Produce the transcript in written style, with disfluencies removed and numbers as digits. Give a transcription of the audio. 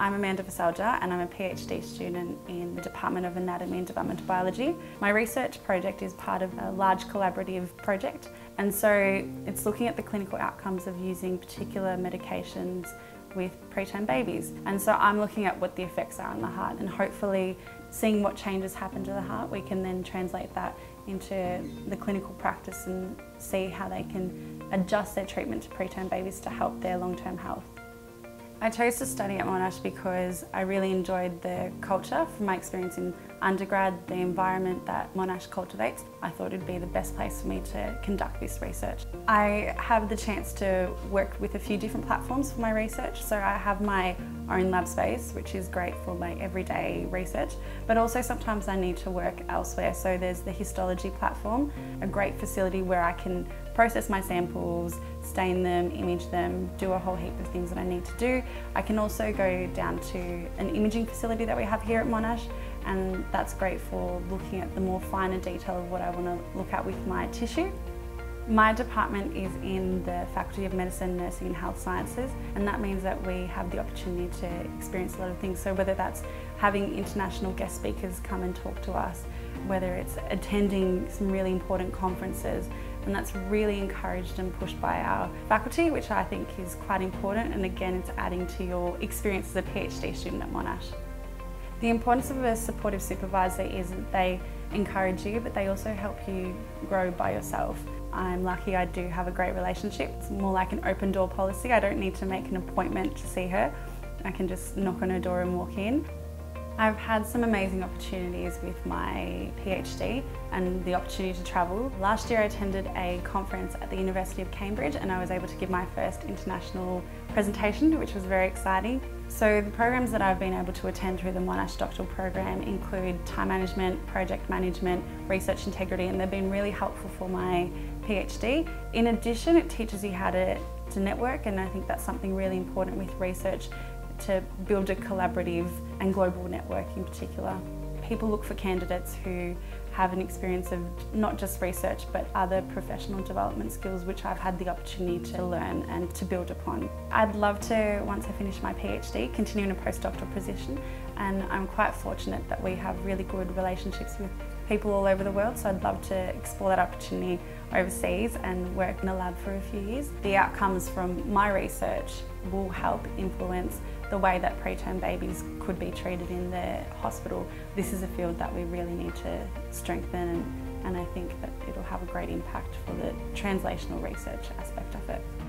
I'm Amanda Vrselja and I'm a PhD student in the Department of Anatomy and Developmental Biology. My research project is part of a large collaborative project, and so it's looking at the clinical outcomes of using particular medications with preterm babies. And so I'm looking at what the effects are on the heart, and hopefully seeing what changes happen to the heart, we can then translate that into the clinical practice and see how they can adjust their treatment to preterm babies to help their long-term health. I chose to study at Monash because I really enjoyed the culture from my experience in undergrad, the environment that Monash cultivates. I thought it'd be the best place for me to conduct this research. I have the chance to work with a few different platforms for my research, so I have my own lab space, which is great for my everyday research, but also sometimes I need to work elsewhere. So there's the histology platform, a great facility where I can process my samples, stain them, image them, do a whole heap of things that I need to do. I can also go down to an imaging facility that we have here at Monash, and that's great for looking at the more finer detail of what I want to look at with my tissue. My department is in the Faculty of Medicine, Nursing and Health Sciences, and that means that we have the opportunity to experience a lot of things. So whether that's having international guest speakers come and talk to us, whether it's attending some really important conferences, and that's really encouraged and pushed by our faculty, which I think is quite important, and again it's adding to your experience as a PhD student at Monash. The importance of a supportive supervisor is that they encourage you, but they also help you grow by yourself. I'm lucky I do have a great relationship. It's more like an open door policy. I don't need to make an appointment to see her. I can just knock on her door and walk in. I've had some amazing opportunities with my PhD and the opportunity to travel. Last year I attended a conference at the University of Cambridge, and I was able to give my first international presentation, which was very exciting. So the programs that I've been able to attend through the Monash doctoral program include time management, project management, research integrity, and they've been really helpful for my PhD. In addition, it teaches you how to network, and I think that's something really important with research, to build a collaborative and global network in particular. People look for candidates who have an experience of not just research but other professional development skills, which I've had the opportunity to learn and to build upon. I'd love to, once I finish my PhD, continue in a postdoctoral position, and I'm quite fortunate that we have really good relationships with people all over the world, so I'd love to explore that opportunity overseas and work in a lab for a few years. The outcomes from my research will help influence the way that preterm babies could be treated in the hospital. This is a field that we really need to strengthen, and I think that it'll have a great impact for the translational research aspect of it.